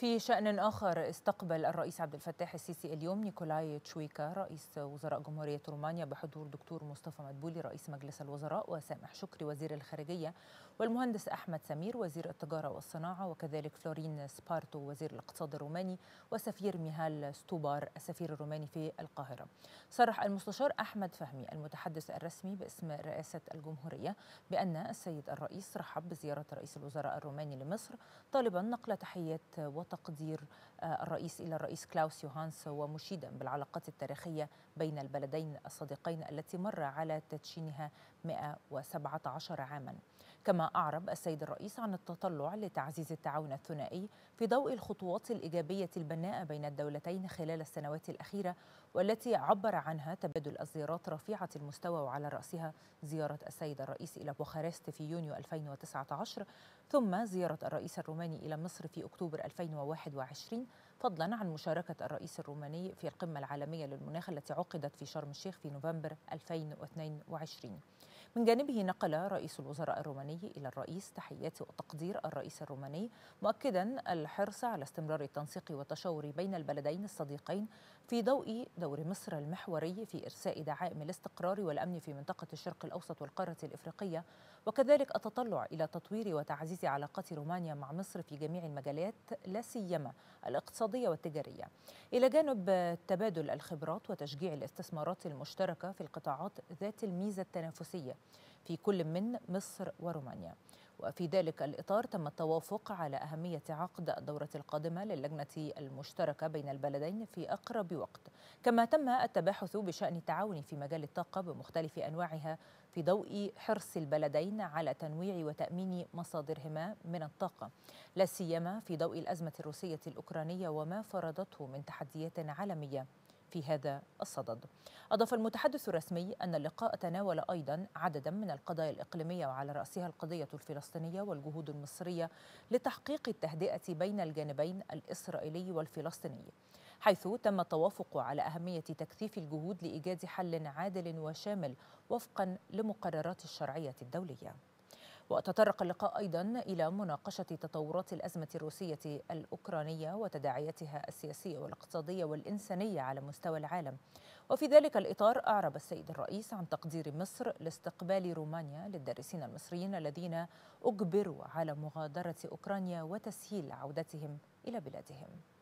في شأن آخر، استقبل الرئيس عبد الفتاح السيسي اليوم نيكولاي تشويكا رئيس وزراء جمهورية رومانيا بحضور دكتور مصطفى مدبولي رئيس مجلس الوزراء، وسامح شكري وزير الخارجية، والمهندس أحمد سمير وزير التجارة والصناعة، وكذلك فلورين سبارتو وزير الاقتصاد الروماني، وسفير ميهال ستوبار السفير الروماني في القاهرة. صرح المستشار أحمد فهمي المتحدث الرسمي باسم رئاسة الجمهورية بأن السيد الرئيس رحب بزيارة رئيس الوزراء الروماني لمصر، طالبا نقل تحيات وتقدير الرئيس إلى الرئيس كلاوس يوهانس، ومشيدا بالعلاقات التاريخية بين البلدين الصديقين التي مر على تدشينها 117 عاما. كما أعرب السيد الرئيس عن التطلع لتعزيز التعاون الثنائي في ضوء الخطوات الإيجابية البناءة بين الدولتين خلال السنوات الأخيرة، والتي عبر عنها تبادل الزيارات رفيعة المستوى، وعلى رأسها زيارة السيد الرئيس إلى بوخارست في يونيو 2019، ثم زيارة الرئيس الروماني إلى مصر في أكتوبر 2021، فضلا عن مشاركة الرئيس الروماني في القمة العالمية للمناخ التي عقدت في شرم الشيخ في نوفمبر 2022. من جانبه نقل رئيس الوزراء الروماني إلى الرئيس تحيات وتقدير الرئيس الروماني، مؤكدا الحرص على استمرار التنسيق والتشاور بين البلدين الصديقين في ضوء دور مصر المحوري في إرساء دعائم الاستقرار والأمن في منطقة الشرق الأوسط والقارة الإفريقية، وكذلك التطلع إلى تطوير وتعزيز علاقات رومانيا مع مصر في جميع المجالات، لا سيما الاقتصادية والتجارية، إلى جانب تبادل الخبرات وتشجيع الاستثمارات المشتركة في القطاعات ذات الميزة التنافسية في كل من مصر ورومانيا. وفي ذلك الإطار تم التوافق على أهمية عقد الدورة القادمة للجنة المشتركة بين البلدين في أقرب وقت، كما تم التباحث بشأن التعاون في مجال الطاقة بمختلف أنواعها في ضوء حرص البلدين على تنويع وتأمين مصادرهما من الطاقة، لا سيما في ضوء الأزمة الروسية الأوكرانية وما فرضته من تحديات عالمية في هذا الصدد. أضاف المتحدث الرسمي أن اللقاء تناول أيضا عددا من القضايا الإقليمية، وعلى رأسها القضية الفلسطينية والجهود المصرية لتحقيق التهدئة بين الجانبين الإسرائيلي والفلسطيني، حيث تم التوافق على أهمية تكثيف الجهود لإيجاد حل عادل وشامل وفقا لمقررات الشرعية الدولية. وتطرق اللقاء أيضا إلى مناقشة تطورات الأزمة الروسية الأوكرانية وتداعياتها السياسية والاقتصادية والإنسانية على مستوى العالم. وفي ذلك الإطار أعرب السيد الرئيس عن تقدير مصر لاستقبال رومانيا للدارسين المصريين الذين أجبروا على مغادرة أوكرانيا وتسهيل عودتهم إلى بلادهم.